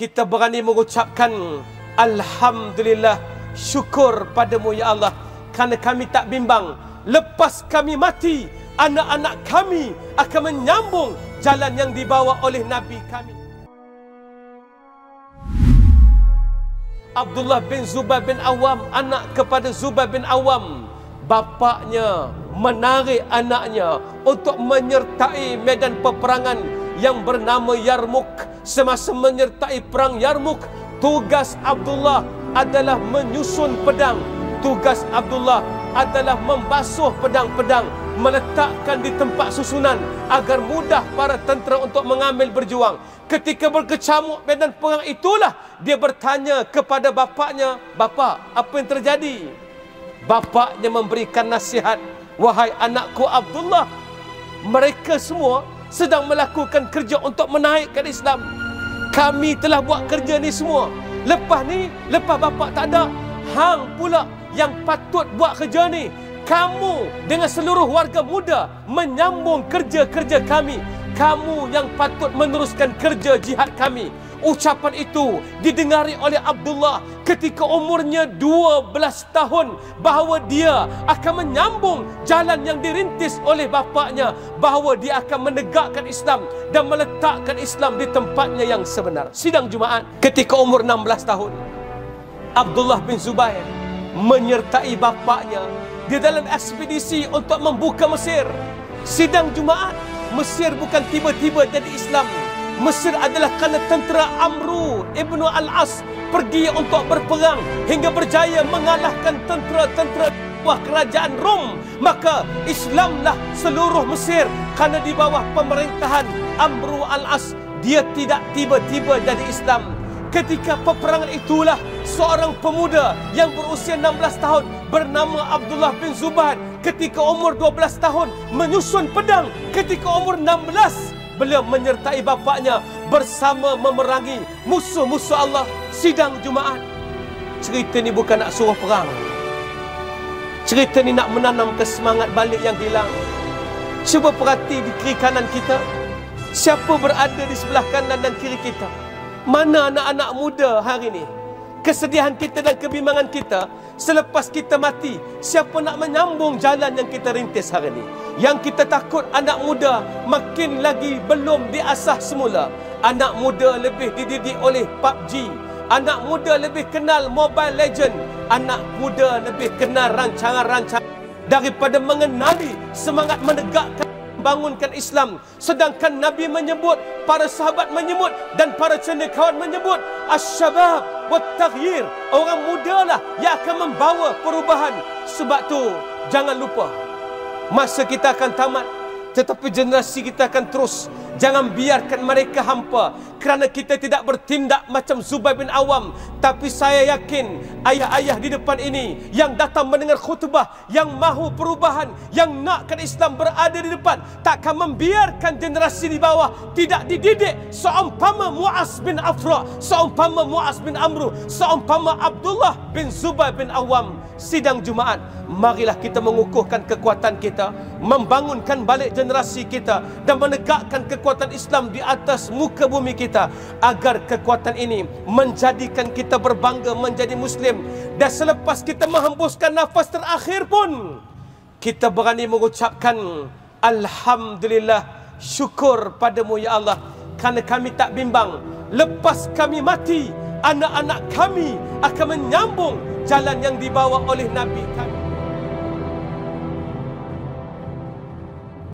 kita berani mengucapkan alhamdulillah, syukur padamu ya Allah, kerana kami tak bimbang. Lepas kami mati, anak-anak kami akan menyambung jalan yang dibawa oleh Nabi kami. Abdullah bin Zubair bin Awam, anak kepada Zubair bin Awam, bapaknya menarik anaknya untuk menyertai medan peperangan yang bernama Yarmuk. Semasa menyertai perang Yarmuk, tugas Abdullah adalah menyusun pedang. Tugas Abdullah adalah membasuh pedang-pedang, meletakkan di tempat susunan agar mudah para tentera untuk mengambil berjuang. Ketika berkecamuk medan perang itulah dia bertanya kepada bapaknya, "Bapa, apa yang terjadi?" Bapaknya memberikan nasihat, "Wahai anakku Abdullah, mereka semua sedang melakukan kerja untuk menaikkan Islam. Kami telah buat kerja ni semua. Lepas ni, lepas bapak tak ada, hang pula yang patut buat kerja ni. Kamu dengan seluruh warga muda menyambung kerja-kerja kami. Kamu yang patut meneruskan kerja jihad kami." Ucapan itu didengari oleh Abdullah ketika umurnya 12 tahun, bahawa dia akan menyambung jalan yang dirintis oleh bapaknya, bahawa dia akan menegakkan Islam dan meletakkan Islam di tempatnya yang sebenar. Sidang Jumaat, ketika umur 16 tahun, Abdullah bin Zubair menyertai bapaknya di dalam ekspedisi untuk membuka Mesir. Sidang Jumaat, Mesir bukan tiba-tiba jadi Islam. Mesir adalah kerana tentera Amru Ibn Al-As pergi untuk berperang hingga berjaya mengalahkan tentera-tentera buah kerajaan Rom. Maka Islamlah seluruh Mesir kerana di bawah pemerintahan Amru Al-As. Dia tidak tiba-tiba jadi Islam. Ketika peperangan itulah seorang pemuda yang berusia 16 tahun bernama Abdullah bin Zubair ketika umur 12 tahun menyusun pedang. Ketika umur 16, beliau menyertai bapaknya bersama memerangi musuh-musuh Allah. Sidang Jumaat, cerita ni bukan nak suruh perang. Cerita ni nak menanam kesemangat balik yang hilang. Cuba perhati di kiri kanan kita, siapa berada di sebelah kanan dan kiri kita. Mana anak-anak muda hari ini? Kesedihan kita dan kebimbangan kita selepas kita mati, siapa nak menyambung jalan yang kita rintis hari ini? Yang kita takut anak muda makin lagi belum diasah semula. Anak muda lebih dididik oleh PUBG. Anak muda lebih kenal Mobile Legend. Anak muda lebih kenal rancangan-rancangan daripada mengenali semangat menegakkan, bangunkan Islam. Sedangkan Nabi menyebut, para sahabat menyebut, dan para cendekiawan menyebut, "Asyabab wa taghyir." Orang mudalah yang akan membawa perubahan. Sebab tu jangan lupa, masa kita akan tamat, tetapi generasi kita akan terus. Jangan biarkan mereka hampa, kerana kita tidak bertindak macam Zubair bin Awam. Tapi saya yakin ayah-ayah di depan ini yang datang mendengar khutbah, yang mahu perubahan, yang nakkan Islam berada di depan, takkan membiarkan generasi di bawah tidak dididik seumpama Muaz bin Afra, seumpama Muaz bin Amru, seumpama Abdullah bin Zubair bin Awam. Sidang Jumaat, marilah kita mengukuhkan kekuatan kita, membangunkan balik generasi kita, dan menegakkan kekuatan Islam di atas muka bumi kita, agar kekuatan ini menjadikan kita berbangga menjadi Muslim. Dan selepas kita menghembuskan nafas terakhir pun, kita berani mengucapkan alhamdulillah, syukur padamu ya Allah, kerana kami tak bimbang. Lepas kami mati, anak-anak kami akan menyambung jalan yang dibawa oleh Nabi kami.